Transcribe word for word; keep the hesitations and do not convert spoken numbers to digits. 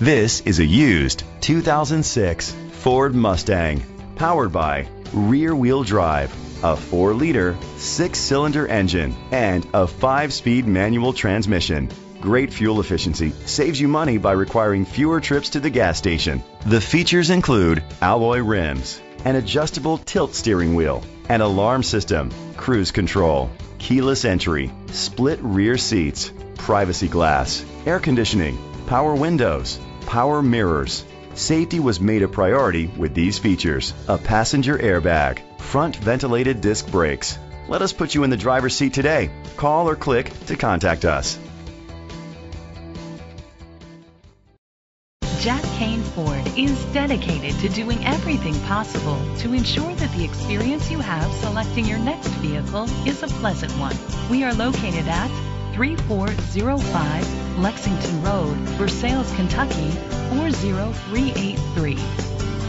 This is a used two thousand six Ford Mustang, powered by rear-wheel drive, a four liter, six cylinder engine, and a five speed manual transmission. Great fuel efficiency saves you money by requiring fewer trips to the gas station. The features include alloy rims, an adjustable tilt steering wheel, an alarm system, cruise control, keyless entry, split rear seats, privacy glass, air conditioning, power windows, power mirrors. Safety was made a priority with these features: a passenger airbag, front ventilated disc brakes. Let us put you in the driver's seat today. Call or click to contact us. Jack Kain Ford is dedicated to doing everything possible to ensure that the experience you have selecting your next vehicle is a pleasant one. We are located at three four zero five Lexington Road, Versailles, Kentucky four zero three eight three.